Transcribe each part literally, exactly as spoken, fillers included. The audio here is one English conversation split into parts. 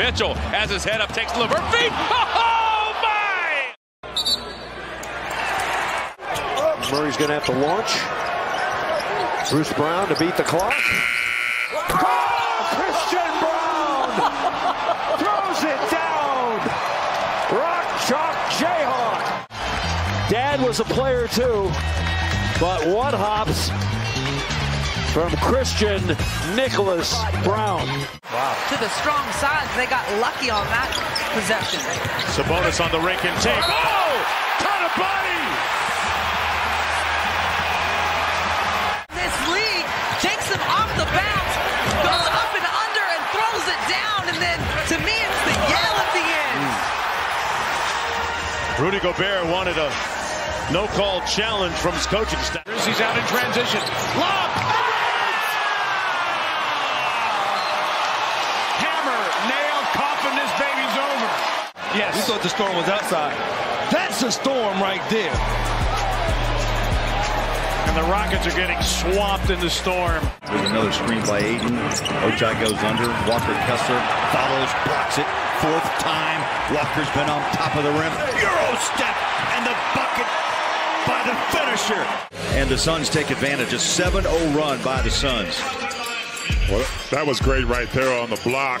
Mitchell has his head up, takes the LeVert feet. Oh, my! Murray's going to have to launch. Bruce Brown to beat the clock. Oh, Christian Brown throws it down. Rock, chalk, Jayhawk. Dad was a player, too. But what hops from Christian Nicholas Brown. Wow. To the strong side, they got lucky on that possession. Sabonis on the rink and take. Oh! Ton of body! This league takes them off the bounce, goes up and under and throws it down, and then to me it's the yell at the end. Mm. Rudy Gobert wanted a no-call challenge from his coaching staff. He's out in transition. Lob! Hammer, nail, coffin, this baby's over. Yes. We thought the storm was outside. That's a storm right there. And the Rockets are getting swamped in the storm. There's another screen by Aiden. Ochai goes under. Walker Kessler follows, blocks it. Fourth time. Walker's been on top of the rim. Euro step and the bucket by the finisher. And the Suns take advantage. A seven oh run by the Suns. Well, that was great right there on the block.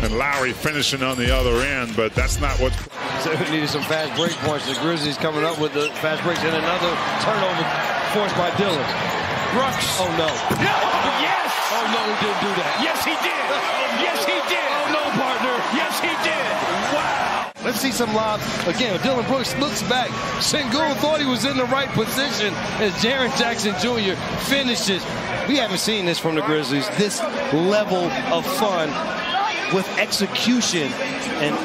And Lowry finishing on the other end, but that's not what... So we needed some fast break points. The Grizzlies coming up with the fast breaks and another turnover forced by Dillon. Brooks. Oh, no. No! Yes! Oh, no, he didn't do that. Yes, he did. Yes, he did. Oh, no, partner. Yes, he did. Wow. Let's see some lobs. Again, Dillon Brooks looks back. Sengun thought he was in the right position as Jaren Jackson Junior finishes. We haven't seen this from the Grizzlies. This level of fun with execution and...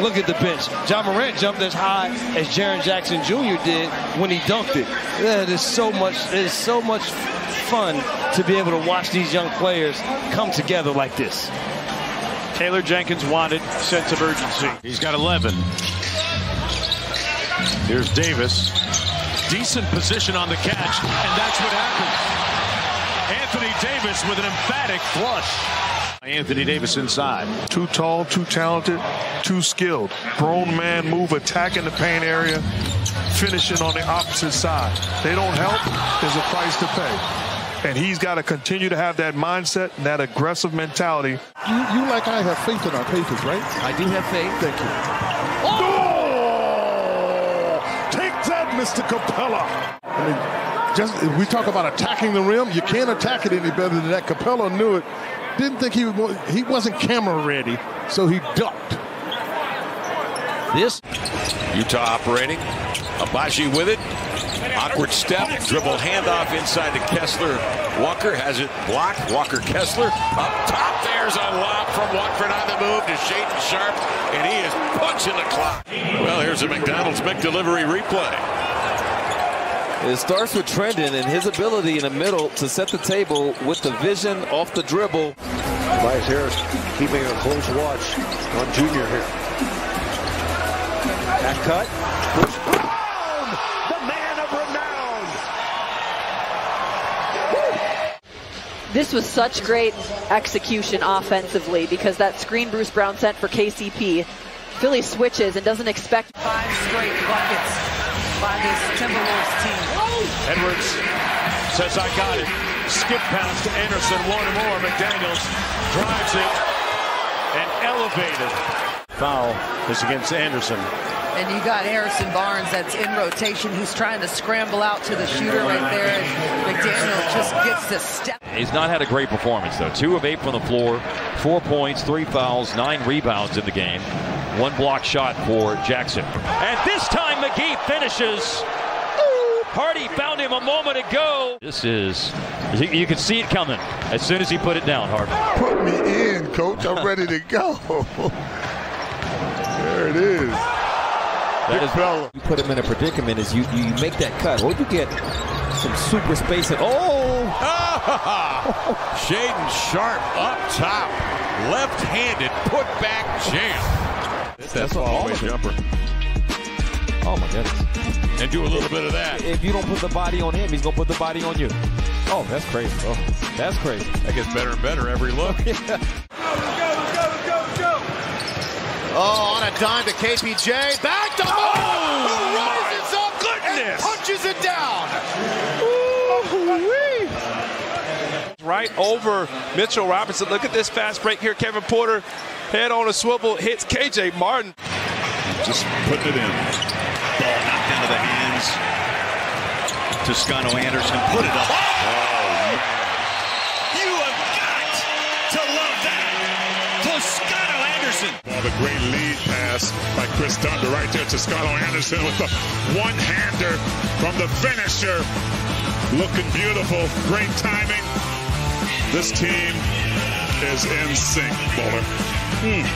Look at the bench. John Morant jumped as high as Jaren Jackson Junior did when he dunked it. It is so much, it is so much fun to be able to watch these young players come together like this. Taylor Jenkins wanted sense of urgency. He's got eleven. Here's Davis. Decent position on the catch, and that's what happens. Anthony Davis with an emphatic flush. Anthony Davis inside. Too tall, too talented, too skilled. Grown man move, attacking the paint area, finishing on the opposite side. They don't help, there's a price to pay. And he's got to continue to have that mindset and that aggressive mentality. You, you like I have faith in our Pacers, right? I do have faith. Thank you. Oh! Oh! Take that, Mister Capela. I mean, just, if we talk about attacking the rim, you can't attack it any better than that. Capela knew it. Didn't think he was, he wasn't camera ready, so he ducked. This Utah operating. Abaji with it. Awkward step. Dribble handoff inside to Kessler. Walker has it blocked. Walker Kessler up top. There's a lob from Watford on the move to Shaedon Sharpe, and he is punching the clock. Well, here's a McDonald's McDelivery replay. It starts with Trendon and his ability in the middle to set the table with the vision off the dribble. Tobias Harris keeping a close watch on Junior here. That cut. Bruce Brown, the man of renown. This was such great execution offensively because that screen Bruce Brown sent for K C P. Philly switches and doesn't expect five straight buckets by this Timberwolves team. Edwards says, I got it. Skip pass to Anderson, one more. McDaniels drives it and elevated. Foul is against Anderson. And you got Harrison Barnes that's in rotation. He's trying to scramble out to the shooter right there. And McDaniels just gets the step. He's not had a great performance, though. Two of eight from the floor, four points, three fouls, nine rebounds in the game. One block shot for Jackson. And this time McGee finishes. Hardy found him a moment ago. This is, you, you can see it coming as soon as he put it down, Hardy. Put me in, coach. I'm ready to go. There it is. That is Capela. You put him in a predicament is you, you make that cut. Or you get some super space. And, oh! Shaedon Sharpe up top. Left-handed put-back jam. That's all a jumper. Oh, my goodness. And do a little bit of that. If you don't put the body on him, he's going to put the body on you. Oh, that's crazy. Oh, that's crazy. That gets better and better every look. Yeah. Let's go, let's go, let's go. Oh, on a dime to K P J. Back to Moore, oh, who rises up goodness. and punches it down. Ooh-wee. Right over Mitchell Robinson. Look at this fast break here. Kevin Porter, head on a swivel, hits K J Martin. Just putting it in. Ball knocked out of the hands. Toscano Anderson put it up. Oh. Well, the great lead pass by Chris Donda right there to Toscano Anderson with the one-hander from the finisher. Looking beautiful. Great timing. This team is in sync, Bowler. Hmm.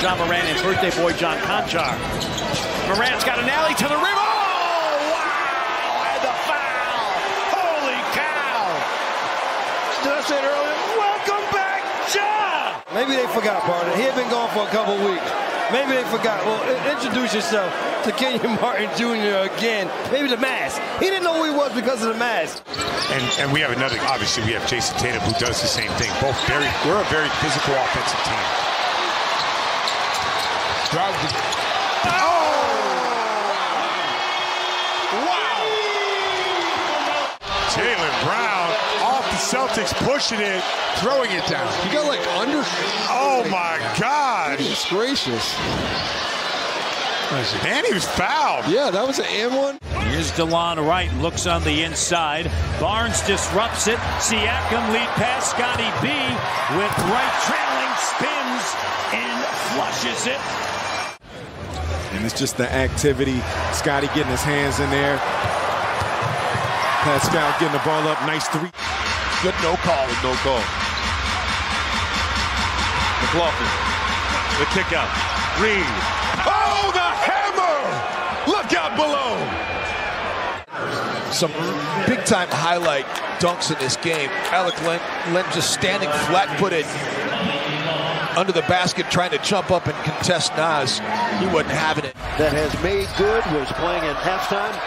John Morant and birthday boy John Konchar. Morant's got an alley to the rim. Oh! Welcome back, John! Maybe they forgot, partner. He had been gone for a couple weeks. Maybe they forgot. Well, introduce yourself to Kenyon Martin Junior again. Maybe the mask. He didn't know who he was because of the mask. And and we have another, obviously, we have Jason Tatum who does the same thing. Both very, we're a very physical offensive team. Oh! Wow! Jaylen Brown. Celtics pushing it, throwing it down. You got like under. Oh, oh my God! Goodness gracious! And he was fouled. Yeah, that was an and one. Here's DeLon Wright, looks on the inside. Barnes disrupts it. Siakam lead pass. Scotty B with Wright trailing, spins and flushes it. And it's just the activity. Scotty getting his hands in there. Pascal getting the ball up. Nice three. Good no call. Good no call. McLaughlin. The kick out. Green. Oh, the hammer! Look out below! Some big-time highlight dunks in this game. Alec Len, Len just standing flat-footed under the basket trying to jump up and contest Nas. He wasn't having it. That has made good. Was playing at halftime.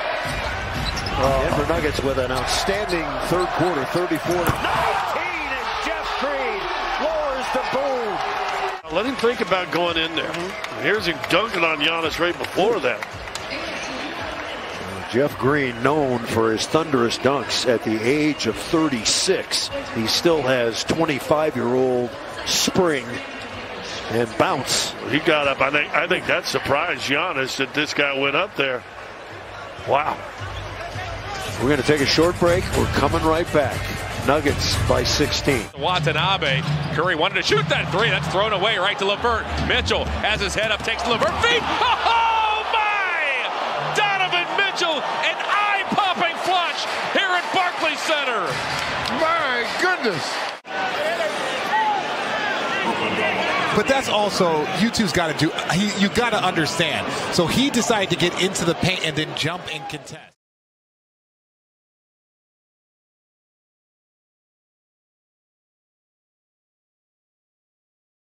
Uh, Denver Nuggets with an outstanding third quarter, thirty-four to nineteen, and Jeff Green lowers the boom. Let him think about going in there. Mm-hmm. Here's him dunking on Giannis right before that. Jeff Green, known for his thunderous dunks at the age of thirty-six. He still has twenty-five-year-old spring and bounce. He got up. I think, I think that surprised Giannis that this guy went up there. Wow. We're going to take a short break. We're coming right back. Nuggets by sixteen. Watanabe. Curry wanted to shoot that three. That's thrown away right to LeVert. Mitchell has his head up, takes LeVert feet. Oh, my! Donovan Mitchell, an eye-popping flush here at Barclays Center. My goodness. But that's also, YouTube's got to do, he, you got to understand. So he decided to get into the paint and then jump and contest.